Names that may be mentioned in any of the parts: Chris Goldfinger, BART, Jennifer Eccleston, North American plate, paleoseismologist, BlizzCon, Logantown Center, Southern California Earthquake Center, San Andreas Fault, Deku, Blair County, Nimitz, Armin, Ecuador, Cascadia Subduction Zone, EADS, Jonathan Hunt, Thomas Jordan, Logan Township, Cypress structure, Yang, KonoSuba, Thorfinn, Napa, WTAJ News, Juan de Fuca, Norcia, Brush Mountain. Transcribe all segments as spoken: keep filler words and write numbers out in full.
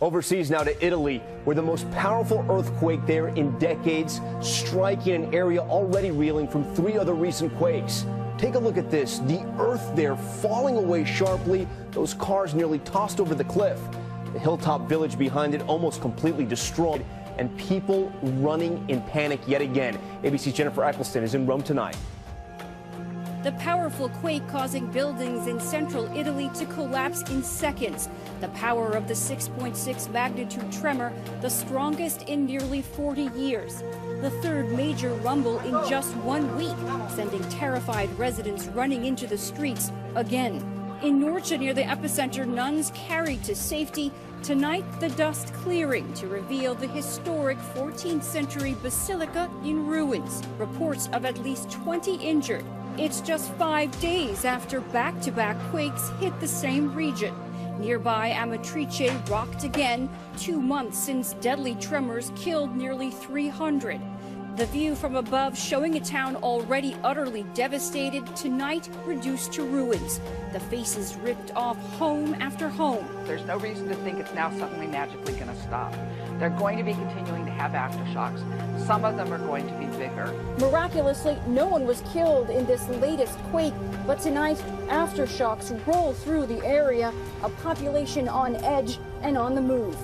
Overseas now to Italy, where the most powerful earthquake there in decades striking an area already reeling from three other recent quakes. Take a look at this, the earth there falling away sharply, those cars nearly tossed over the cliff, the hilltop village behind it almost completely destroyed, and people running in panic yet again. A B C's Jennifer Eccleston is in Rome tonight. The powerful quake causing buildings in central Italy to collapse in seconds. The power of the six point six magnitude tremor, the strongest in nearly forty years. The third major rumble in just one week, sending terrified residents running into the streets again. In Norcia, near the epicenter, nuns carried to safety. Tonight, the dust clearing to reveal the historic fourteenth century basilica in ruins. Reports of at least twenty injured. It's just five days after back-to-back quakes hit the same region. Nearby Amatrice rocked again, two months since deadly tremors killed nearly three hundred. The view from above showing a town already utterly devastated, tonight reduced to ruins. The faces ripped off home after home. There's no reason to think it's now suddenly magically going to stop. They're going to be continuing to have aftershocks. Some of them are going to be bigger. Miraculously, no one was killed in this latest quake, but tonight aftershocks roll through the area, a population on edge and on the move.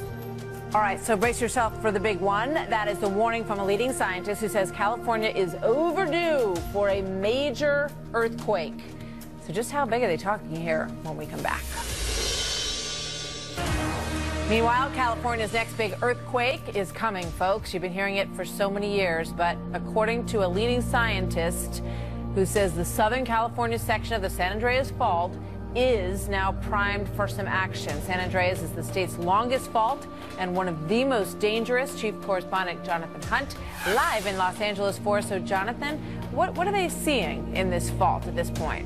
All right, so brace yourself for the big one. That is the warning from a leading scientist who says California is overdue for a major earthquake. So just how big are they talking here when we come back? Meanwhile, California's next big earthquake is coming, folks. You've been hearing it for so many years, but according to a leading scientist who says the Southern California section of the San Andreas Fault is now primed for some action. San Andreas is the state's longest fault and one of the most dangerous. Chief Correspondent Jonathan Hunt live in Los Angeles for us. So Jonathan, what, what are they seeing in this fault at this point?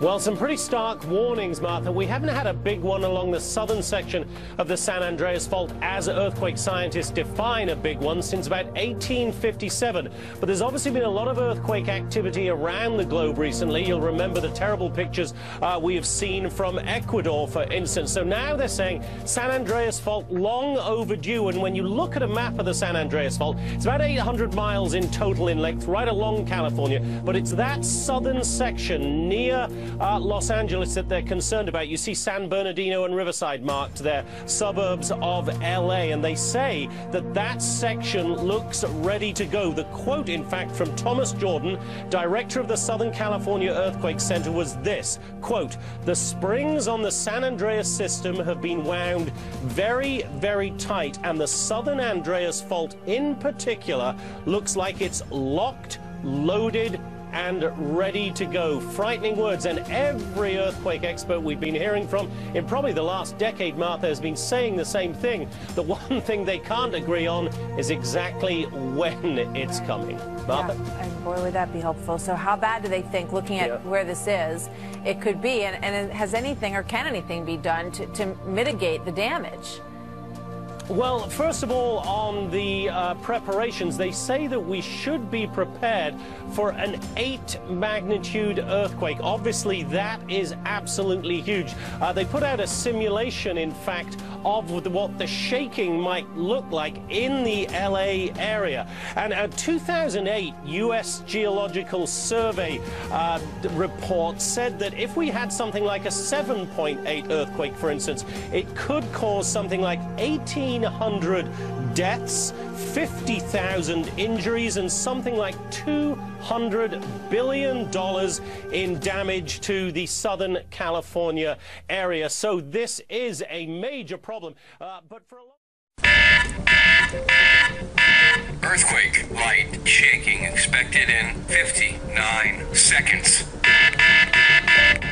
Well, some pretty stark warnings, Martha. We haven't had a big one along the southern section of the San Andreas Fault, as earthquake scientists define a big one, since about eighteen fifty-seven. But there's obviously been a lot of earthquake activity around the globe recently. You'll remember the terrible pictures uh, we have seen from Ecuador, for instance. So now they're saying San Andreas Fault long overdue. And when you look at a map of the San Andreas Fault, it's about eight hundred miles in total in length, right along California. But it's that southern section near Uh, Los Angeles that they're concerned about. You see San Bernardino and Riverside marked there, suburbs of L A, and they say that that section looks ready to go. The quote, in fact, from Thomas Jordan, director of the Southern California Earthquake Center, was this, quote, "The springs on the San Andreas system have been wound very, very tight, and the Southern Andreas Fault in particular looks like it's locked, loaded, and ready to go." Frightening words, and every earthquake expert we've been hearing from in probably the last decade, Martha, has been saying the same thing. The one thing they can't agree on is exactly when it's coming. Martha? Yeah, and boy, would that be helpful. So how bad do they think, looking at yeah. where this is, it could be? And, and has anything or can anything be done to, to mitigate the damage? Well, first of all, on the uh, preparations, they say that we should be prepared for an eight magnitude earthquake. Obviously, that is absolutely huge. Uh, they put out a simulation, in fact, of what the shaking might look like in the L A area. And a two thousand eight U S Geological Survey uh, report said that if we had something like a seven point eight earthquake, for instance, it could cause something like eighteen hundred deaths, fifty thousand injuries, and something like two hundred billion dollars in damage to the Southern California area. So this is a major problem. Uh, but for a lot earthquake light shaking expected in fifty-nine seconds.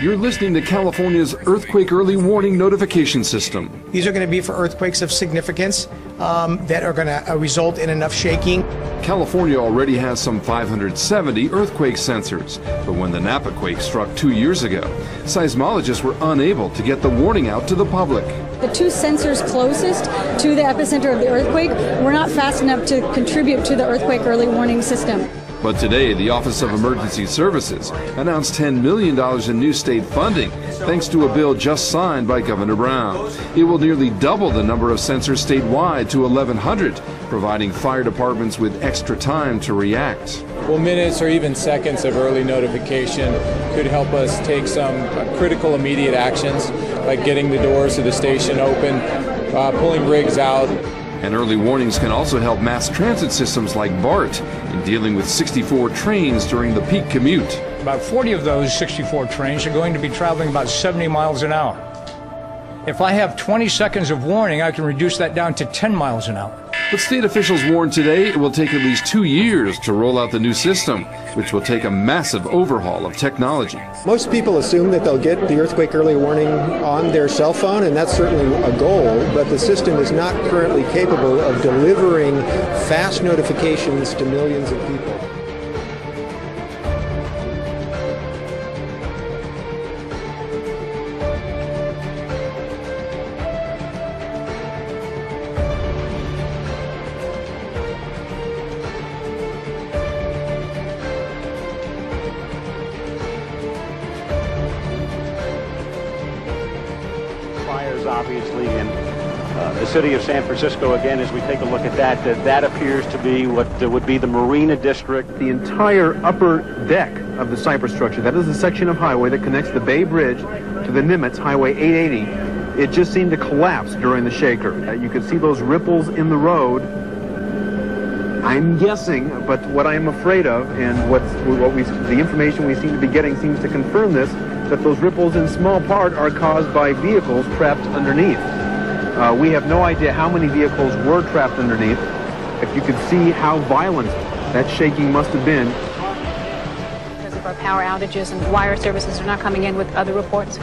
You're listening to California's Earthquake Early Warning Notification System. These are going to be for earthquakes of significance um, that are going to uh, result in enough shaking. California already has some five hundred seventy earthquake sensors, but when the Napa quake struck two years ago, seismologists were unable to get the warning out to the public. The two sensors closest to the epicenter of the earthquake were not fast enough to contribute to the Earthquake Early Warning System. But today, the Office of Emergency Services announced ten million dollars in new state funding, thanks to a bill just signed by Governor Brown. It will nearly double the number of sensors statewide to eleven hundred, providing fire departments with extra time to react. Well, minutes or even seconds of early notification could help us take some critical immediate actions, like getting the doors to the station open, uh, pulling rigs out. And early warnings can also help mass transit systems like BART in dealing with sixty-four trains during the peak commute. About forty of those sixty-four trains are going to be traveling about seventy miles an hour. If I have twenty seconds of warning, I can reduce that down to ten miles an hour. But state officials warn today it will take at least two years to roll out the new system, which will take a massive overhaul of technology. Most people assume that they'll get the earthquake early warning on their cell phone, and that's certainly a goal, but the system is not currently capable of delivering fast notifications to millions of people. Obviously, and uh, the city of San Francisco, again, as we take a look at that, that, that appears to be what uh, would be the Marina District. The entire upper deck of the Cypress structure, that is the section of highway that connects the Bay Bridge to the Nimitz, Highway eight eighty, it just seemed to collapse during the shaker. Uh, you could see those ripples in the road. I'm guessing, but what I'm afraid of, and what, what we, the information we seem to be getting seems to confirm this, that those ripples in small part are caused by vehicles trapped underneath. Uh, we have no idea how many vehicles were trapped underneath. If you could see how violent that shaking must have been. Because of our power outages and wire services are not coming in with other reports?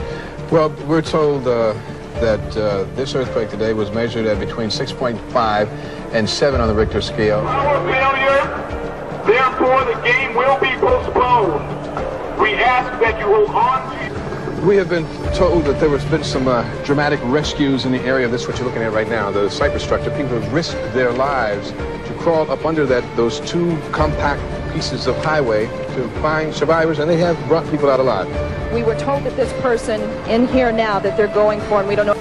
Well, we're told uh, that uh, this earthquake today was measured at between six point five and seven on the Richter scale. Power failure, therefore the game will be postponed. We ask that you hold on to. We have been told that there has been some uh, dramatic rescues in the area. This is what you're looking at right now, the Cypress structure. People have risked their lives to crawl up under that, those two compact pieces of highway to find survivors, and they have brought people out alive. We were told that this person in here now that they're going for, and we don't know.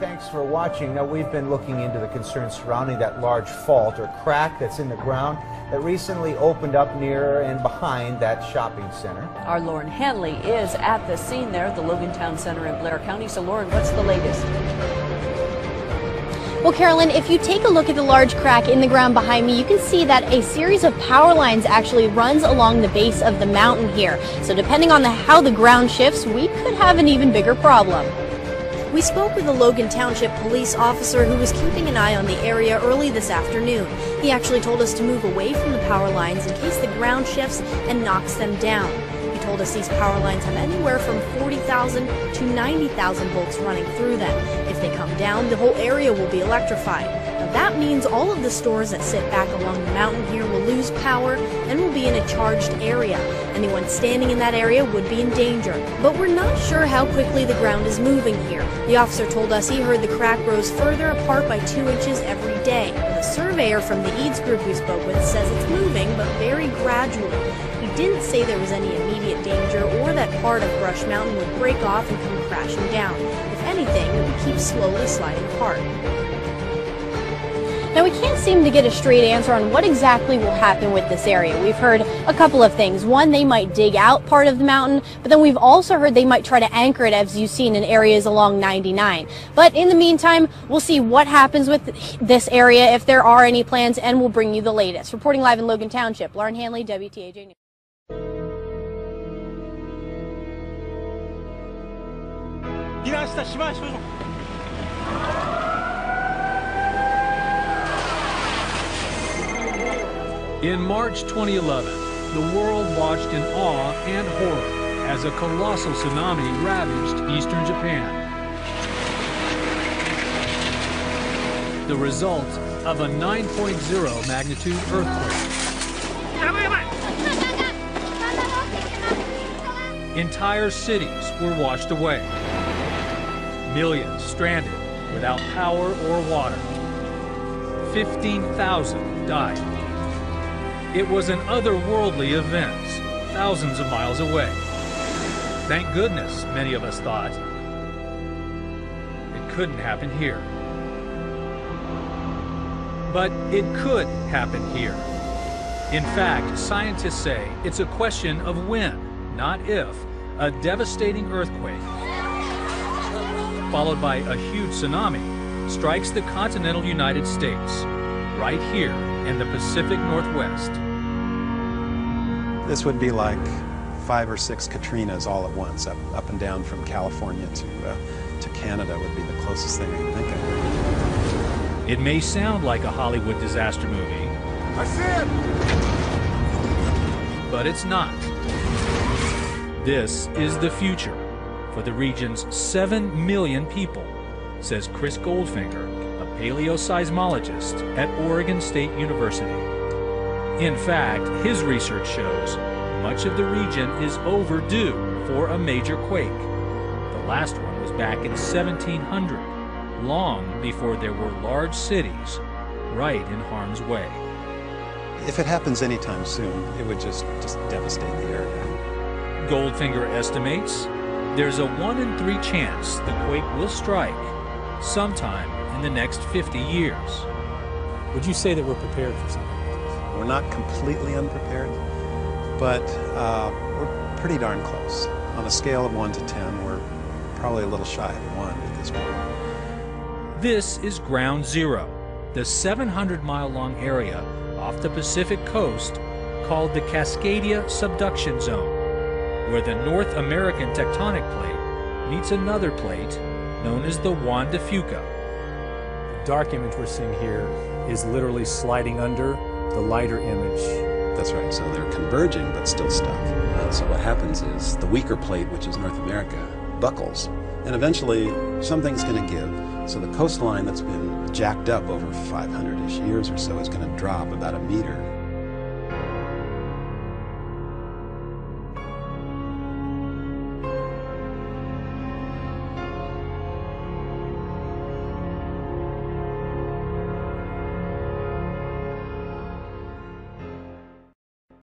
Thanks for watching. Now, we've been looking into the concerns surrounding that large fault or crack that's in the ground that recently opened up near and behind that shopping center. Our Lauren Hanley is at the scene there at the Logantown Center in Blair County. So, Lauren, what's the latest? Well, Carolyn, if you take a look at the large crack in the ground behind me, you can see that a series of power lines actually runs along the base of the mountain here. So depending on the, how the ground shifts, we could have an even bigger problem. We spoke with a Logan Township police officer who was keeping an eye on the area early this afternoon. He actually told us to move away from the power lines in case the ground shifts and knocks them down. He told us these power lines have anywhere from forty thousand to ninety thousand volts running through them. If they come down, the whole area will be electrified. Now that means all of the stores that sit back along the mountain here will lose power and will be in a charged area. Anyone standing in that area would be in danger. But we're not sure how quickly the ground is moving here. The officer told us he heard the crack rose further apart by two inches every day. The surveyor from the E A D S group we spoke with says it's moving, but very gradually. He didn't say there was any immediate danger or that part of Brush Mountain would break off and come crashing down. If anything, it would keep slowly sliding apart. Now, we can't seem to get a straight answer on what exactly will happen with this area. We've heard a couple of things. One, they might dig out part of the mountain, but then we've also heard they might try to anchor it, as you've seen in areas along ninety-nine. But in the meantime, we'll see what happens with this area, if there are any plans, and we'll bring you the latest. Reporting live in Logan Township, Lauren Hanley, W T A J News. In March twenty eleven, the world watched in awe and horror as a colossal tsunami ravaged eastern Japan. The result of a nine point zero magnitude earthquake. Entire cities were washed away. Millions stranded without power or water. fifteen thousand died. It was an otherworldly event, thousands of miles away. Thank goodness, many of us thought, it couldn't happen here. But it could happen here. In fact, scientists say it's a question of when, not if, a devastating earthquake, followed by a huge tsunami, strikes the continental United States, right here in the Pacific Northwest. This would be like five or six Katrinas all at once, up, up and down from California to, uh, to Canada would be the closest thing I can think of. It may sound like a Hollywood disaster movie. I see it! But it's not. This is the future for the region's seven million people, says Chris Goldfinger, a paleoseismologist at Oregon State University. In fact, his research shows much of the region is overdue for a major quake. The last one was back in seventeen hundred, long before there were large cities right in harm's way. If it happens anytime soon, it would just, just devastate the area. Goldfinger estimates there's a one in three chance the quake will strike sometime in the next fifty years. Would you say that we're prepared for something? We're not completely unprepared, but uh, we're pretty darn close. On a scale of one to ten, we're probably a little shy of one at this point. This is Ground Zero, the seven hundred mile long area off the Pacific coast called the Cascadia Subduction Zone, where the North American tectonic plate meets another plate known as the Juan de Fuca. The dark image we're seeing here is literally sliding under the lighter image. That's right, so they're converging but still stuck. Uh, so what happens is the weaker plate, which is North America, buckles, and eventually something's going to give. So the coastline that's been jacked up over five hundred-ish years or so is going to drop about a meter.